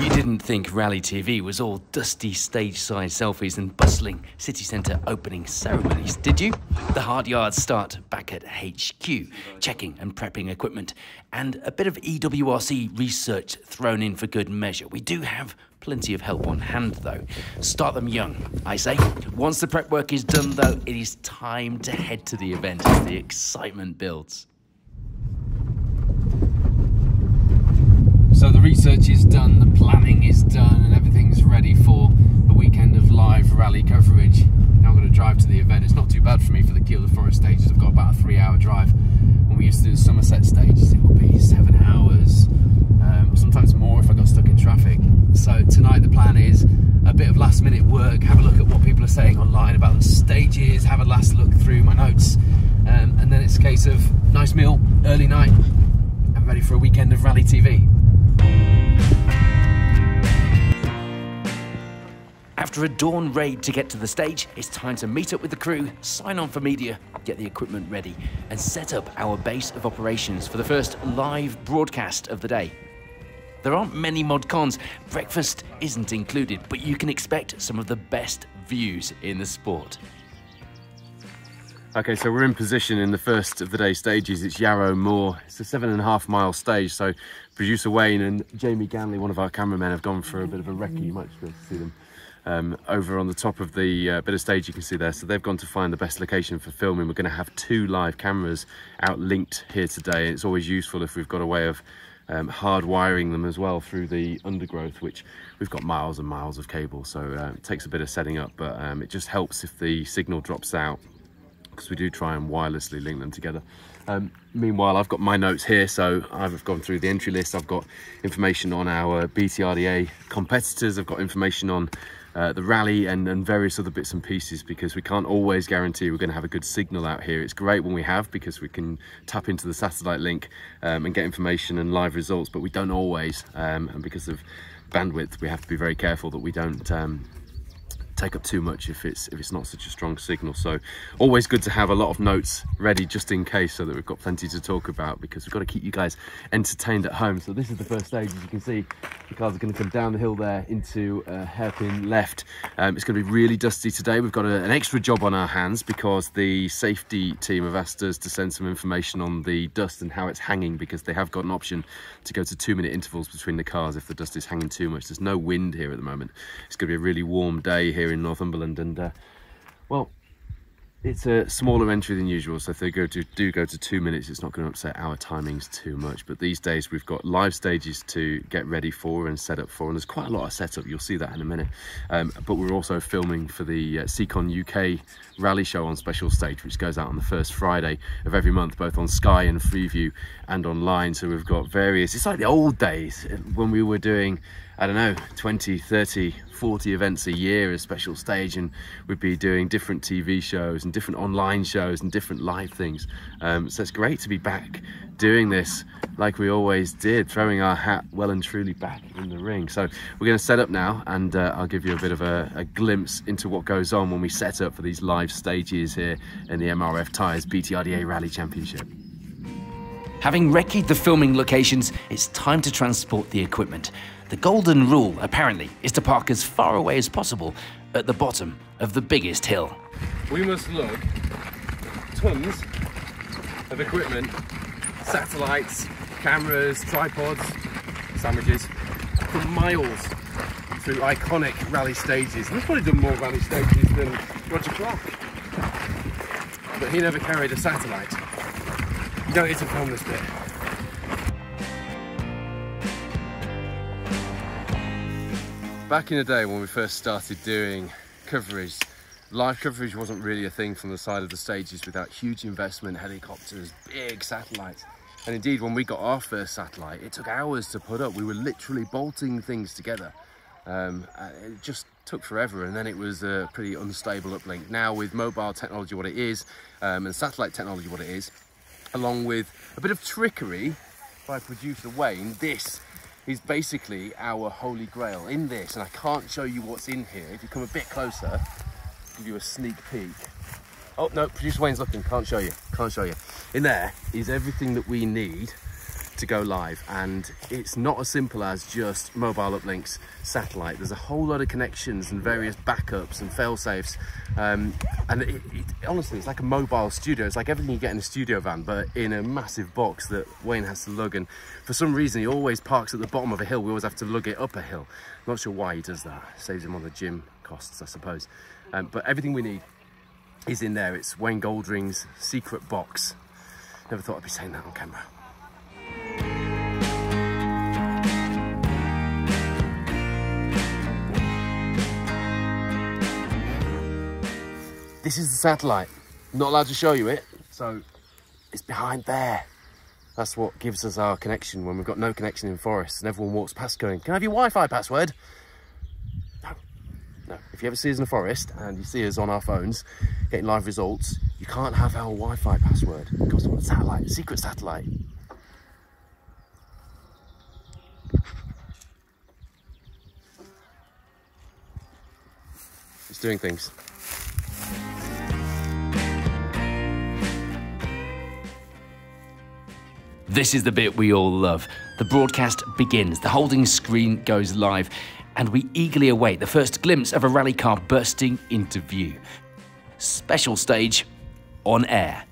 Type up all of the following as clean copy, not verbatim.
You didn't think Rally TV was all dusty stage-side selfies and bustling city centre opening ceremonies, did you? The hard yards start back at HQ, checking and prepping equipment, and a bit of EWRC research thrown in for good measure. We do have plenty of help on hand, though. Start them young, I say. Once the prep work is done, though, it is time to head to the event as the excitement builds. So the research is done, the planning is done, and everything's ready for a weekend of live rally coverage. Now I'm going to drive to the event. It's not too bad for me for the Kielder Forest stage. I've got about a 3-hour drive. When we used to do the Somerset stages, it would be 7 hours, sometimes more if I got stuck in traffic. So tonight the plan is a bit of last minute work, have a look at what people are saying online about the stages, have a last look through my notes, and then it's a case of nice meal, early night, and ready for a weekend of Rally TV. After a dawn raid to get to the stage, it's time to meet up with the crew, sign on for media, get the equipment ready, and set up our base of operations for the first live broadcast of the day. There aren't many mod cons, breakfast isn't included, but you can expect some of the best views in the sport. Okay, so we're in position in the first of the day's stages. It's Yarrow Moor. It's a 7.5 mile stage, so producer Wayne and Jamie Ganley, one of our cameramen, have gone for a bit of a recce. You might just be able to see them over on the top of the bit of stage you can see there. So they've gone to find the best location for filming. We're going to have 2 live cameras out linked here today. It's always useful if we've got a way of hardwiring them as well through the undergrowth, which we've got miles and miles of cable, so it takes a bit of setting up, but it just helps if the signal drops out, because we do try and wirelessly link them together. Meanwhile, I've got my notes here, so I've gone through the entry list. I've got information on our BTRDA competitors. I've got information on the rally and various other bits and pieces, because we can't always guarantee we're going to have a good signal out here. It's great when we have, because we can tap into the satellite link and get information and live results, but we don't always, and because of bandwidth we have to be very careful that we don't take up too much if it's not such a strong signal. So always good to have a lot of notes ready just in case, so that we've got plenty to talk about, because we've got to keep you guys entertained at home. So this is the first stage. As you can see, the cars are going to come down the hill there into a hairpin left. It's going to be really dusty today. We've got an extra job on our hands, because the safety team have asked us to send some information on the dust and how it's hanging, because they have got an option to go to 2-minute intervals between the cars if the dust is hanging too much. There's no wind here at the moment. It's going to be a really warm day here in Northumberland, and well, it's a smaller entry than usual, so if they do go to 2 minutes, it's not going to upset our timings too much. But these days we've got live stages to get ready for and set up for, and there's quite a lot of setup. You'll see that in a minute. But we're also filming for the SSCon UK Rally Show on Special Stage, which goes out on the first Friday of every month, both on Sky and Freeview and online. So we've got various, it's like the old days when we were doing, I don't know, 20, 30, 40 events a year as Special Stage, and we'd be doing different TV shows and different online shows and different live things. So it's great to be back doing this like we always did, throwing our hat well and truly back in the ring. So we're going to set up now, and I'll give you a bit of a glimpse into what goes on when we set up for these live stages here in the MRF Tires BTRDA Rally Championship. Having recce'd the filming locations, it's time to transport the equipment. The golden rule, apparently, is to park as far away as possible at the bottom of the biggest hill. We must lug tons of equipment, satellites, cameras, tripods, sandwiches, for miles through iconic rally stages. We've probably done more rally stages than Roger Clark, but he never carried a satellite. You don't need to film this bit. Back in the day when we first started doing coverage, live coverage wasn't really a thing from the side of the stages without huge investment, helicopters, big satellites. And indeed, when we got our first satellite, it took hours to put up. We were literally bolting things together. It just took forever, and then it was a pretty unstable uplink. Now with mobile technology what it is, and satellite technology what it is, along with a bit of trickery by producer Wayne, this is basically our holy grail in this, and I can't show you what's in here. If you come a bit closer, I'll give you a sneak peek. Oh no, producer Wayne's looking, can't show you, can't show you. In there is everything that we need to go live, and it's not as simple as just mobile uplinks, satellite. There's a whole lot of connections and various backups and fail-safes, and honestly, it's like a mobile studio. It's like everything you get in a studio van, but in a massive box that Wayne has to lug, and for some reason he always parks at the bottom of a hill. We always have to lug it up a hill. I'm not sure why he does that. Saves him on the gym costs, I suppose. But everything we need is in there. It's Wayne Goldring's secret box. Never thought I'd be saying that on camera. This is the satellite. I'm not allowed to show you it, so it's behind there. That's what gives us our connection when we've got no connection in forests and everyone walks past going, "Can I have your Wi-Fi password?" No, no. If you ever see us in a forest and you see us on our phones getting live results, you can't have our Wi-Fi password because it's on the satellite, secret satellite. It's doing things. This is the bit we all love. The broadcast begins, the holding screen goes live, and we eagerly await the first glimpse of a rally car bursting into view. Special Stage on air.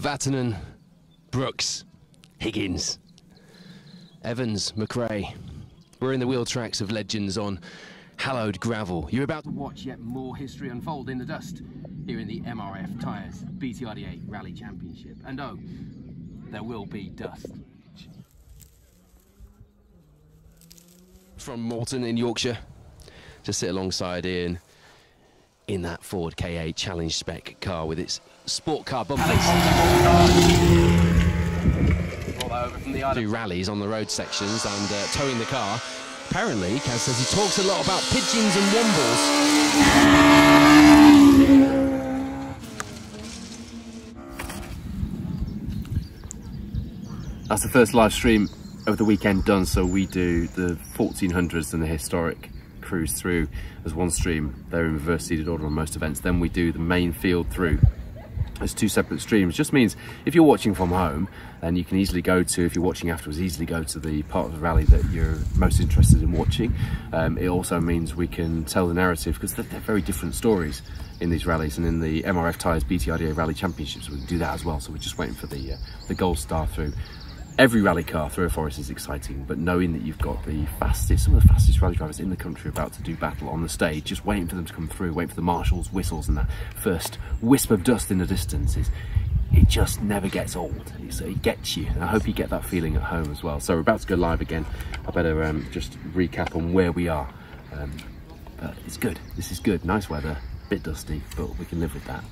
Vatanen, Brooks, Higgins, Evans, McRae. We're in the wheel tracks of legends on hallowed gravel. You're about to watch yet more history unfold in the dust here in the MRF Tires BTRDA Rally Championship. And oh, there will be dust. From Malton in Yorkshire, to sit alongside Ian in that Ford KA Challenge Spec car with its sport car bumper. All over from the island. Do rallies on the road sections and towing the car. Apparently, Kaz says he talks a lot about pigeons and wombles. That's the first live stream of the weekend done, so we do the 1400s and the historic cruise through as one stream. They're in reverse seeded order on most events. Then we do the main field through as two separate streams. Just means if you're watching from home, then you can easily go to, if you're watching afterwards, easily go to the part of the rally that you're most interested in watching. It also means we can tell the narrative, because they're very different stories in these rallies, and in the MRF Tires BTRDA Rally Championships we can do that as well. So we're just waiting for the gold star through. Every rally car through a forest is exciting, but knowing that you've got the fastest, some of the fastest rally drivers in the country about to do battle on the stage, just waiting for them to come through, waiting for the marshals, whistles, and that first wisp of dust in the distance, it just never gets old. It gets you, and I hope you get that feeling at home as well. So we're about to go live again. I better just recap on where we are. But it's good, this is good. Nice weather, a bit dusty, but we can live with that.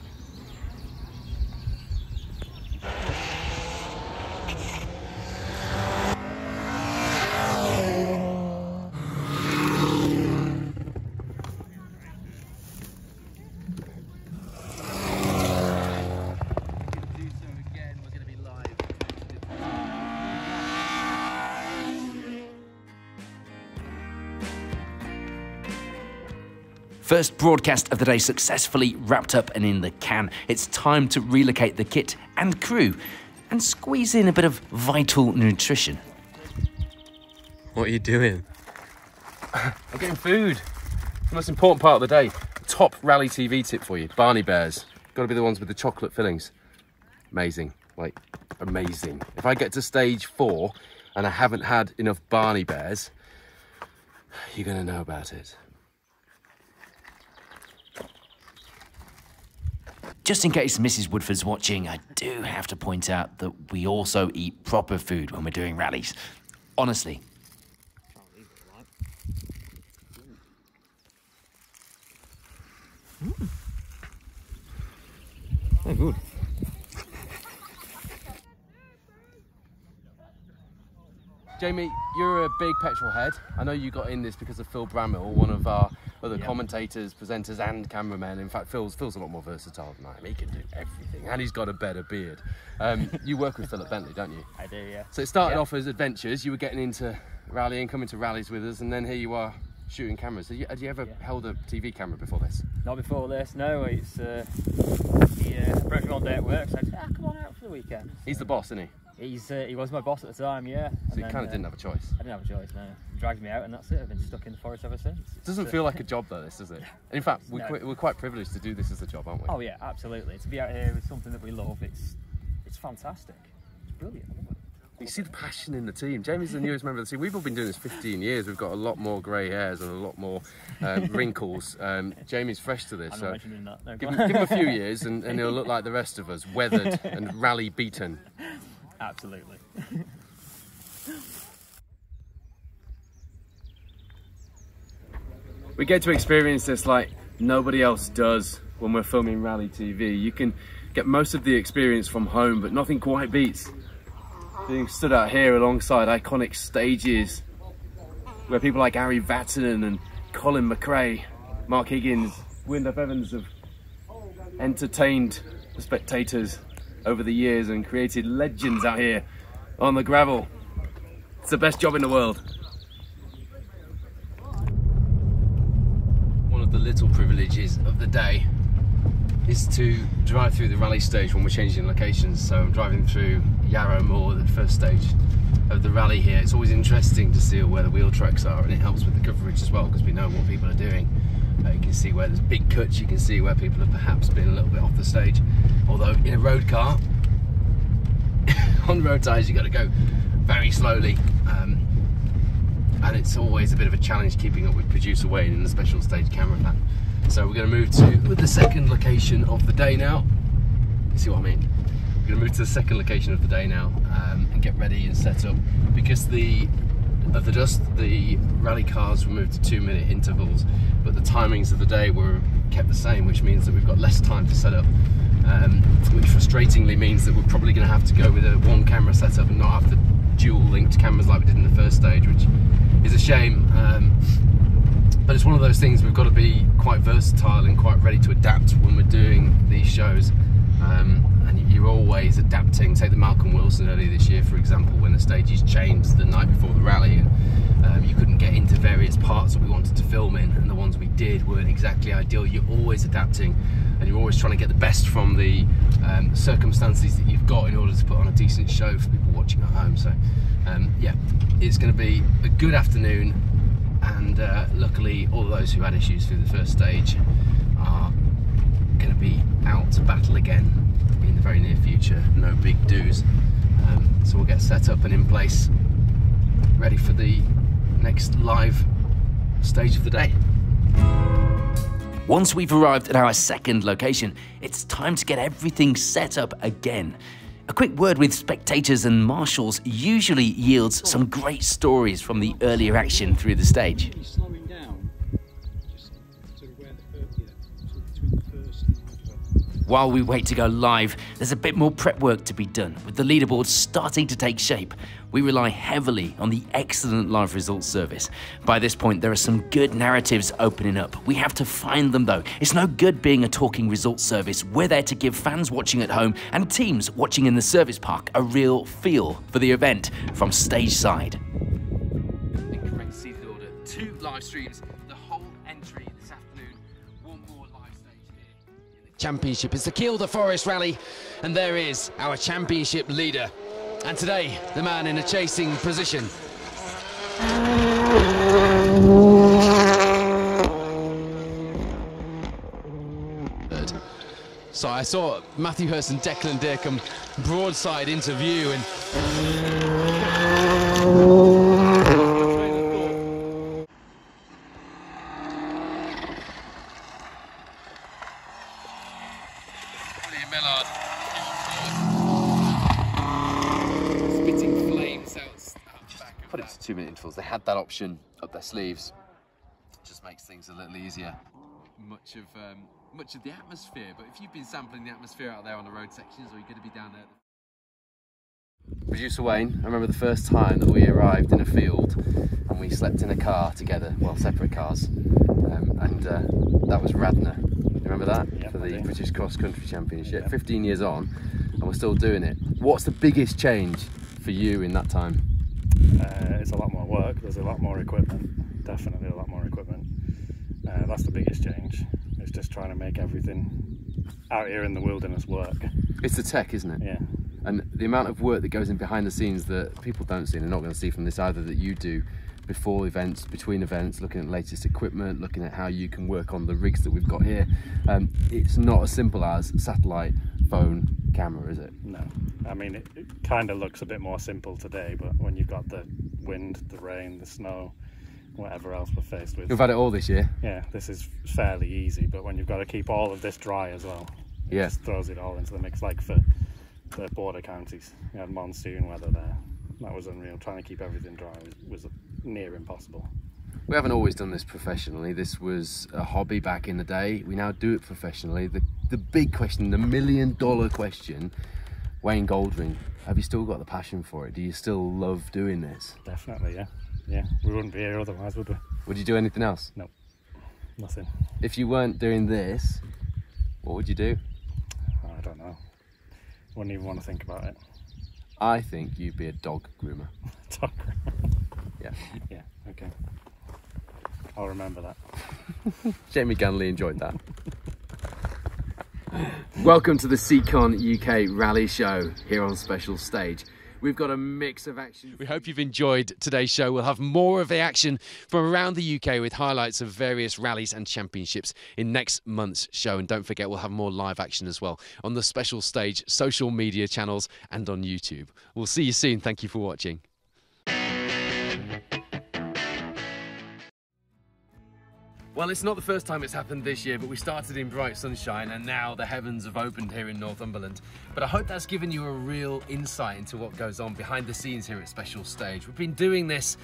First broadcast of the day successfully wrapped up and in the can. It's time to relocate the kit and crew and squeeze in a bit of vital nutrition. What are you doing? I'm getting food. The most important part of the day. Top Rally TV tip for you. Barney Bears. Got to be the ones with the chocolate fillings. Amazing. Like, amazing. If I get to stage 4 and I haven't had enough Barney Bears, you're going to know about it. Just in case Mrs. Woodford's watching, I do have to point out that we also eat proper food when we're doing rallies. Honestly. Mm. Oh, good. Jamie, you're a big petrol head. I know you got in this because of Phil Bramwell, one of our other commentators, presenters and cameramen. In fact, Phil's a lot more versatile than I am. He can do everything, and he's got a better beard. You work with Philip Bentley, don't you? I do, yeah. So it started off as adventures. You were getting into rallying, coming to rallies with us, and then here you are shooting cameras. Had you ever held a TV camera before this? Not before this, no. It's a broken all day at work, so I said, come on out for the weekend. So he's the boss, isn't he? He's, he was my boss at the time, yeah. So you kind of didn't have a choice? I didn't have a choice, no. He dragged me out and that's it. I've been stuck in the forest ever since. It doesn't feel like a job though, this, does it? In fact, we're quite privileged to do this as a job, aren't we? Oh yeah, absolutely. To be out here with something that we love, it's fantastic. It's brilliant. I love it. You see the passion in the team. Jamie's the newest member of the team. We've all been doing this 15 years. We've got a lot more grey hairs and a lot more wrinkles. Jamie's fresh to this. I'm not mentioning that. No, give him a few years and he'll look like the rest of us, weathered and rally beaten. Absolutely. We get to experience this like nobody else does when we're filming Rally TV. You can get most of the experience from home, but nothing quite beats being stood out here alongside iconic stages where people like Ari Vatanen and Colin McRae, Mark Higgins, Wyn Evans have entertained the spectators over the years and created legends out here on the gravel. It's the best job in the world. One of the little privileges of the day is to drive through the rally stage when we're changing locations. So I'm driving through Yarrow Moor, the first stage of the rally here. It's always interesting to see where the wheel tracks are, and it helps with the coverage as well because we know what people are doing. You can see where there's big cuts, you can see where people have perhaps been a little bit off the stage. Although in a road car, on road tires, you got to go very slowly. And it's always a bit of a challenge keeping up with producer Wayne and the special stage cameraman. So we're going to move to the second location of the day now. You see what I mean? We're going to move to the second location of the day now and get ready and set up. Because of the dust, the rally cars were moved to 2-minute intervals, but the timings of the day were kept the same, which means that we've got less time to set up, which frustratingly means that we're probably going to have to go with a one-camera setup and not have the dual-linked cameras like we did in the first stage, which is a shame. But it's one of those things we've got to be quite versatile and quite ready to adapt when we're doing these shows, and you're always adapting. Take the Malcolm Wilson earlier this year, for example, when the stages changed the night before the rally, and you couldn't get into various parts that we wanted to film in, and the ones we did weren't exactly ideal. You're always adapting and you're always trying to get the best from the circumstances that you've got in order to put on a decent show for people watching at home. So yeah, it's going to be a good afternoon. And luckily, all those who had issues through the first stage are going to be out to battle again in the very near future. No big do's. So we'll get set up and in place, ready for the next live stage of the day. Once we've arrived at our second location, it's time to get everything set up again. A quick word with spectators and marshals usually yields some great stories from the earlier action through the stage. While we wait to go live, there's a bit more prep work to be done, with the leaderboard starting to take shape. We rely heavily on the excellent live results service. By this point, there are some good narratives opening up. We have to find them though. It's no good being a talking results service. We're there to give fans watching at home and teams watching in the service park a real feel for the event from stage side. In correct seated order, 2 live streams, the whole entry this afternoon, one more live stage here. Championship is the Kielder Forest Rally, and there is our championship leader. And today, the man in a chasing position. So I saw Matthew Hurst and Declan Dirkham broadside into view, and they had that option up their sleeves. It just makes things a little easier. Much of the atmosphere, but if you've been sampling the atmosphere out there on the road sections, or you're going to be down there. Producer Wayne, I remember the first time that we arrived in a field and we slept in a car together, well, separate cars, that was Radnor. Remember that? Yep, for the British Cross Country Championship. Yep. 15 years on, and we're still doing it. What's the biggest change for you in that time? It's a lot more work, there's a lot more equipment, definitely a lot more equipment. That's the biggest change. It's just trying to make everything out here in the wilderness work. It's the tech, isn't it? Yeah. And the amount of work that goes in behind the scenes that people don't see, and they're not going to see from this either, that you do before events, between events, looking at latest equipment, looking at how you can work on the rigs that we've got here. It's not as simple as satellite phone camera, is it? No. I mean, it kind of looks a bit more simple today, but when you've got the wind, the rain, the snow, whatever else we're faced with. You've had it all this year. Yeah, this is fairly easy, but when you've got to keep all of this dry as well, it just throws it all into the mix. Like for the border counties, we had monsoon weather there. That was unreal. Trying to keep everything dry was near impossible. We haven't always done this professionally. This was a hobby back in the day. We now do it professionally. The big question, the $1 million question, Wayne Goldring, have you still got the passion for it? Do you still love doing this? Definitely, yeah. Yeah, we wouldn't be here otherwise, would we? Would you do anything else? No, nothing. If you weren't doing this, what would you do? I don't know. Wouldn't even want to think about it. I think you'd be a dog groomer. Dog groomer? Yeah. Yeah, okay. I'll remember that. Jamie Ganley enjoyed that. Welcome to the Seacon UK Rally Show here on Special Stage. We've got a mix of action. We hope you've enjoyed today's show. We'll have more of the action from around the UK with highlights of various rallies and championships in next month's show. And don't forget, we'll have more live action as well on the Special Stage social media channels and on YouTube. We'll see you soon. Thank you for watching. Well, it's not the first time it's happened this year, but we started in bright sunshine and now the heavens have opened here in Northumberland. But I hope that's given you a real insight into what goes on behind the scenes here at Special Stage. We've been doing this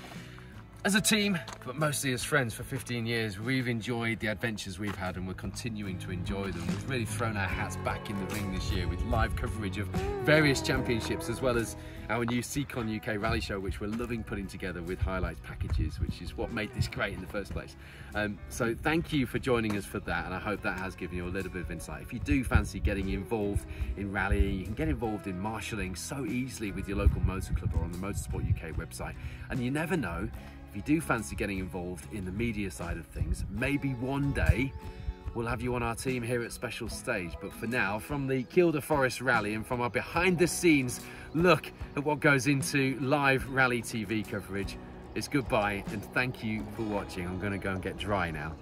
as a team, but mostly as friends for 15 years. We've enjoyed the adventures we've had and we're continuing to enjoy them. We've really thrown our hats back in the ring this year with live coverage of various championships, as well as our new Seacon UK Rally Show, which we're loving putting together with highlights packages, which is what made this great in the first place. So thank you for joining us for that, and I hope that has given you a little bit of insight. If you do fancy getting involved in rallying, you can get involved in marshalling so easily with your local motor club or on the Motorsport UK website. And you never know, if you do fancy getting involved in the media side of things, maybe one day we'll have you on our team here at Special Stage. But for now, from the Kielder Forest Rally and from our behind the scenes look at what goes into live Rally TV coverage, it's goodbye and thank you for watching. I'm going to go and get dry now.